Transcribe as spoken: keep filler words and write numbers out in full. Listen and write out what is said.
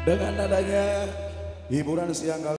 Dengan adanya hiburan siang kali